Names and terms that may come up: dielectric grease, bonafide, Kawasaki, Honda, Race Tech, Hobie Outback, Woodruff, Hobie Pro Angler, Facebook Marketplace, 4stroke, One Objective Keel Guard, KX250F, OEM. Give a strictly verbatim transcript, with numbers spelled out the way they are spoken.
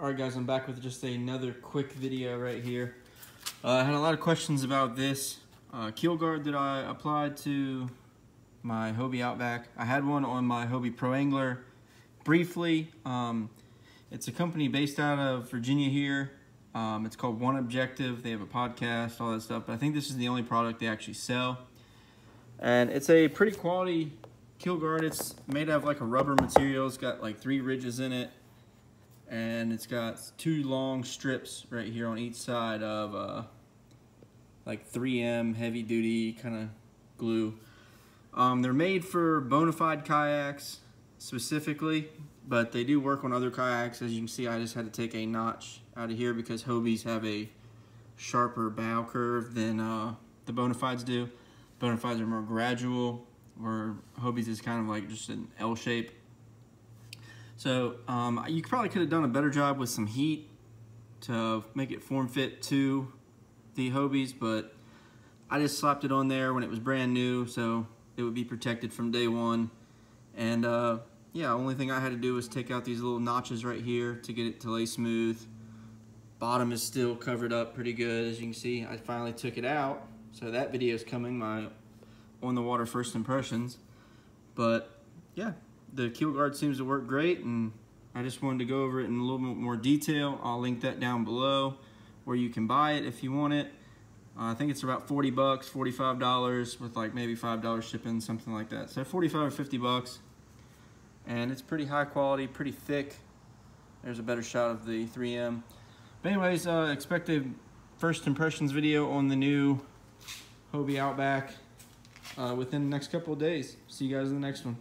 Alright guys, I'm back with just another quick video right here. Uh, I had a lot of questions about this uh, keel guard that I applied to my Hobie Outback. I had one on my Hobie Pro Angler briefly. Um, it's a company based out of Virginia here. Um, it's called One Objective. They have a podcast, all that stuff. But I think this is the only product they actually sell. And it's a pretty quality keel guard. It's made out of like a rubber material. It's got like three ridges in it. And it's got two long strips right here on each side of uh, like three M heavy duty kind of glue. Um, they're made for bonafide kayaks specifically, but they do work on other kayaks. As you can see, I just had to take a notch out of here because Hobies have a sharper bow curve than uh, the bonafides do. Bonafides are more gradual, where Hobies is kind of like just an L shape. So um, you probably could have done a better job with some heat to make it form fit to the Hobies, but I just slapped it on there when it was brand new, so it would be protected from day one. And uh, yeah, only thing I had to do was take out these little notches right here to get it to lay smooth. Bottom is still covered up pretty good, as you can see. I finally took it out, so that video is coming, my on the water first impressions. But yeah. The keel guard seems to work great, and I just wanted to go over it in a little bit more detail. I'll link that down below where you can buy it if you want it. Uh, I think it's about forty bucks, forty-five dollars with like maybe five dollars shipping, something like that. So forty-five or fifty bucks, and it's pretty high quality, pretty thick. There's a better shot of the three M. But anyways, uh, expect a first impressions video on the new Hobie Outback uh, within the next couple of days. See you guys in the next one.